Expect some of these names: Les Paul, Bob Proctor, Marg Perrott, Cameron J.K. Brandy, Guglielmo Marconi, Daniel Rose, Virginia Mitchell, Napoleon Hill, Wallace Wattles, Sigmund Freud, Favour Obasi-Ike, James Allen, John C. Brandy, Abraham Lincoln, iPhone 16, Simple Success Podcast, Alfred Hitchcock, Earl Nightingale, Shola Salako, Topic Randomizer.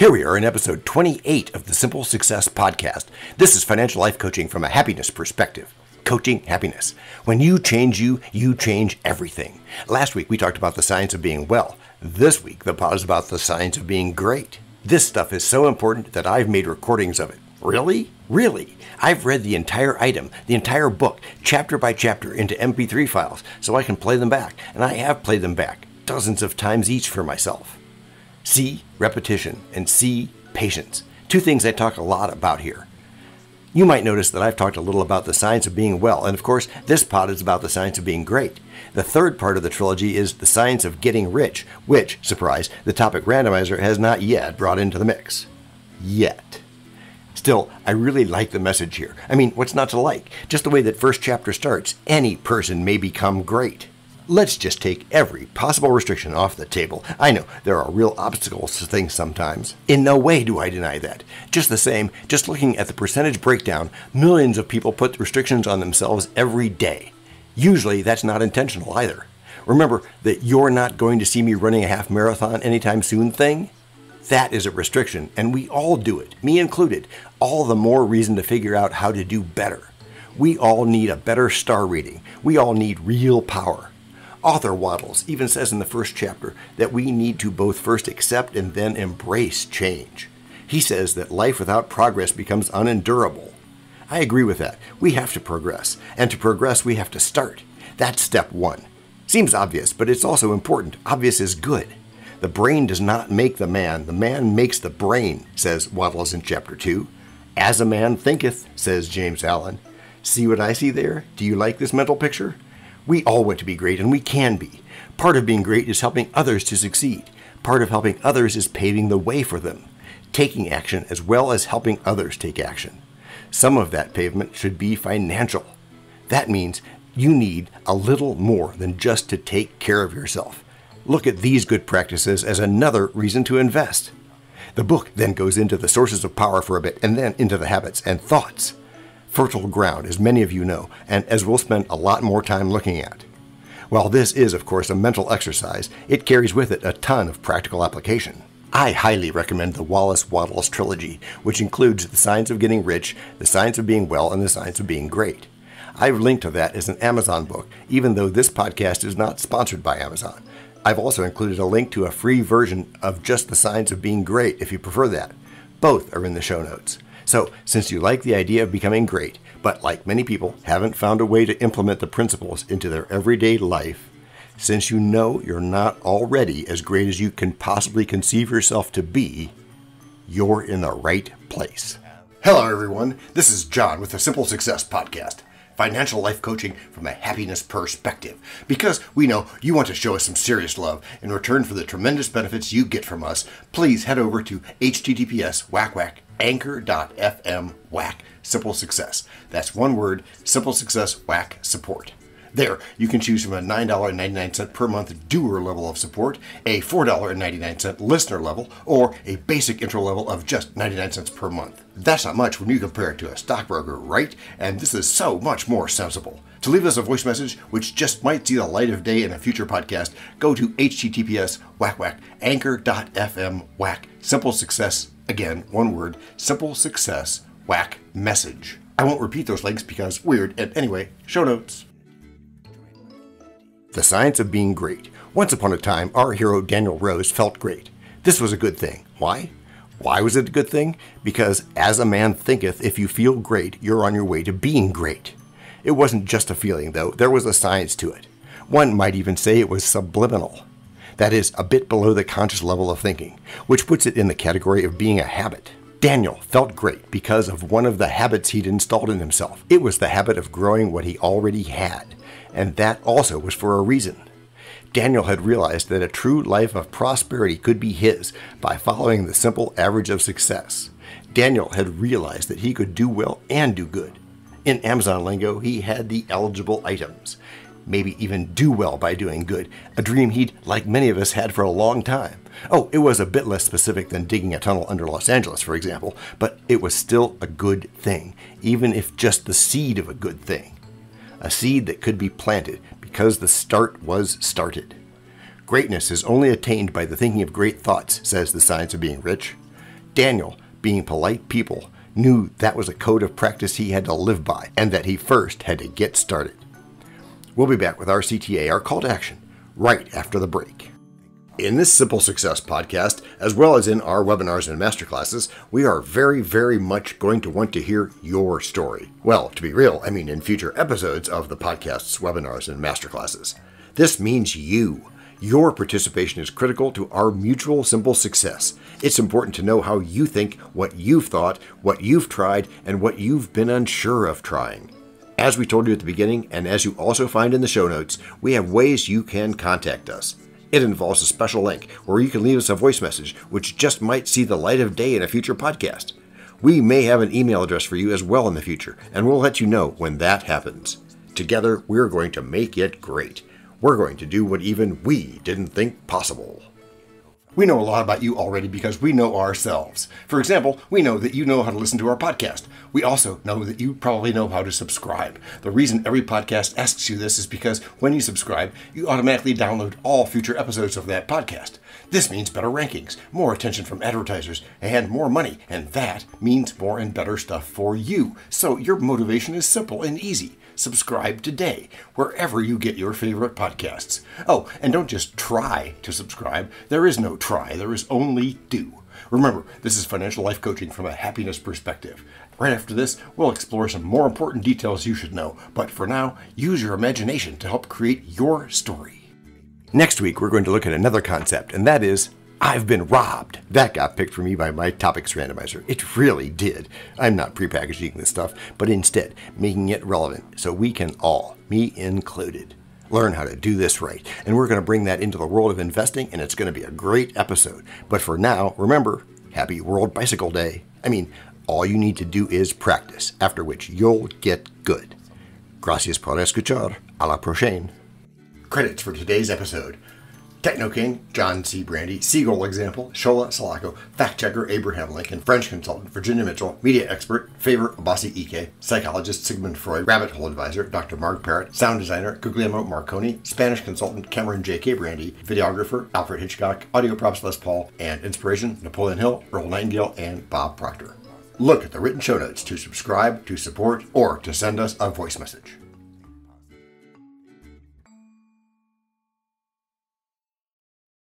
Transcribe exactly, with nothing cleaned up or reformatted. Here we are in episode twenty-eight of the Simple Success Podcast. This is financial life coaching from a happiness perspective. Coaching happiness. When you change you, you change everything. Last week we talked about the science of being well. This week the pod is about the science of being great. This stuff is so important that I've made recordings of it. Really? Really? I've read the entire item, the entire book, chapter by chapter into M P three files so I can play them back. And I have played them back dozens of times each for myself. See repetition and see patience. Two things I talk a lot about here. You might notice that I've talked a little about the science of being well, and of course, this pod is about the science of being great. The third part of the trilogy is the science of getting rich, which, surprise, the Topic Randomizer has not yet brought into the mix. Yet. Still, I really like the message here. I mean, what's not to like? Just the way that first chapter starts, any person may become great. Let's just take every possible restriction off the table. I know there are real obstacles to things sometimes. In no way do I deny that. Just the same, just looking at the percentage breakdown, millions of people put restrictions on themselves every day. Usually that's not intentional either. Remember that you're not going to see me running a half marathon anytime soon thing? That is a restriction, and we all do it, me included. All the more reason to figure out how to do better. We all need a better star rating. We all need real power. Author Wattles even says in the first chapter that we need to both first accept and then embrace change. He says that life without progress becomes unendurable. I agree with that. We have to progress, and to progress we have to start. That's step one. Seems obvious, but it's also important. Obvious is good. The brain does not make the man. The man makes the brain, says Wattles in chapter two. As a man thinketh, says James Allen. See what I see there? Do you like this mental picture? We all want to be great, and we can be. Part of being great is helping others to succeed. Part of helping others is paving the way for them, taking action as well as helping others take action. Some of that pavement should be financial. That means you need a little more than just to take care of yourself. Look at these good practices as another reason to invest. The book then goes into the sources of power for a bit, and then into the habits and thoughts. Fertile ground, as many of you know, and as we'll spend a lot more time looking at. While this is, of course, a mental exercise, it carries with it a ton of practical application. I highly recommend the Wallace Wattles trilogy, which includes the science of getting rich, the science of being well, and the science of being great. I've linked to that as an Amazon book, even though this podcast is not sponsored by Amazon. I've also included a link to a free version of just the science of being great, if you prefer that. Both are in the show notes. So, since you like the idea of becoming great, but like many people, haven't found a way to implement the principles into their everyday life, since you know you're not already as great as you can possibly conceive yourself to be, you're in the right place. Hello everyone, this is John with the Simple Success Podcast, financial life coaching from a happiness perspective, because we know you want to show us some serious love in return for the tremendous benefits you get from us. Please head over to https whack whack. anchor dot f m whack Simple Success. That's one word, Simple Success whack support. There, you can choose from a nine ninety-nine per month doer level of support, a four ninety-nine listener level, or a basic intro level of just ninety-nine cents per month. That's not much when you compare it to a stockbroker, right? And this is so much more sensible. To leave us a voice message, which just might see the light of day in a future podcast, go to https whack whack anchor dot f m whack Simple Success. Again, one word, Simple Success whack message. I won't repeat those links because weird, and anyway, show notes. The science of being great. Once upon a time, our hero Daniel Rose felt great. This was a good thing. Why? Why was it a good thing? Because as a man thinketh, if you feel great, you're on your way to being great. It wasn't just a feeling, though. There was a science to it. One might even say it was subliminal. That is, a bit below the conscious level of thinking, which puts it in the category of being a habit. Daniel felt great because of one of the habits he'd installed in himself. It was the habit of growing what he already had, and that also was for a reason. Daniel had realized that a true life of prosperity could be his by following the simple average of success. Daniel had realized that he could do well and do good. In Amazon lingo, he had the eligible items. Maybe even do well by doing good, a dream he'd, like many of us, had for a long time. Oh, it was a bit less specific than digging a tunnel under Los Angeles, for example, but it was still a good thing, even if just the seed of a good thing. A seed that could be planted because the start was started. Greatness is only attained by the thinking of great thoughts, says the science of being rich. Daniel, being polite people, knew that was a code of practice he had to live by and that he first had to get started. We'll be back with our C T A, our call to action, right after the break. In this Simple Success podcast, as well as in our webinars and masterclasses, we are very, very much going to want to hear your story. Well, to be real, I mean in future episodes of the podcasts, webinars, and masterclasses. This means you. Your participation is critical to our mutual Simple Success. It's important to know how you think, what you've thought, what you've tried, and what you've been unsure of trying. As we told you at the beginning, and as you also find in the show notes, we have ways you can contact us. It involves a special link where you can leave us a voice message, which just might see the light of day in a future podcast. We may have an email address for you as well in the future, and we'll let you know when that happens. Together, we're going to make it great. We're going to do what even we didn't think possible. We know a lot about you already because we know ourselves. For example, we know that you know how to listen to our podcast. We also know that you probably know how to subscribe. The reason every podcast asks you this is because when you subscribe, you automatically download all future episodes of that podcast. This means better rankings, more attention from advertisers, and more money. And that means more and better stuff for you. So your motivation is simple and easy. Subscribe today, wherever you get your favorite podcasts. Oh, and don't just try to subscribe. There is no try. There is only do. Remember, this is financial life coaching from a happiness perspective. Right after this, we'll explore some more important details you should know. But for now, use your imagination to help create your story. Next week, we're going to look at another concept, and that is I've been robbed. That got picked for me by my Topics Randomizer. It really did. I'm not prepackaging this stuff, but instead making it relevant so we can all, me included, learn how to do this right. And we're going to bring that into the world of investing, and it's going to be a great episode. But for now, remember, happy World Bicycle Day. I mean, all you need to do is practice, after which you'll get good. Gracias por escuchar. A la prochaine. Credits for today's episode. Techno King, John C. Brandy, Seagull Example, Shola Salako, Fact Checker, Abraham Lincoln, French Consultant, Virginia Mitchell, Media Expert, Favour Obasi-Ike, Psychologist, Sigmund Freud, Rabbit Hole Advisor, Doctor Marg Perrott, Sound Designer, Guglielmo Marconi, Spanish Consultant, Cameron J K. Brandy, Videographer, Alfred Hitchcock, Audio Props, Les Paul, and Inspiration, Napoleon Hill, Earl Nightingale, and Bob Proctor. Look at the written show notes to subscribe, to support, or to send us a voice message.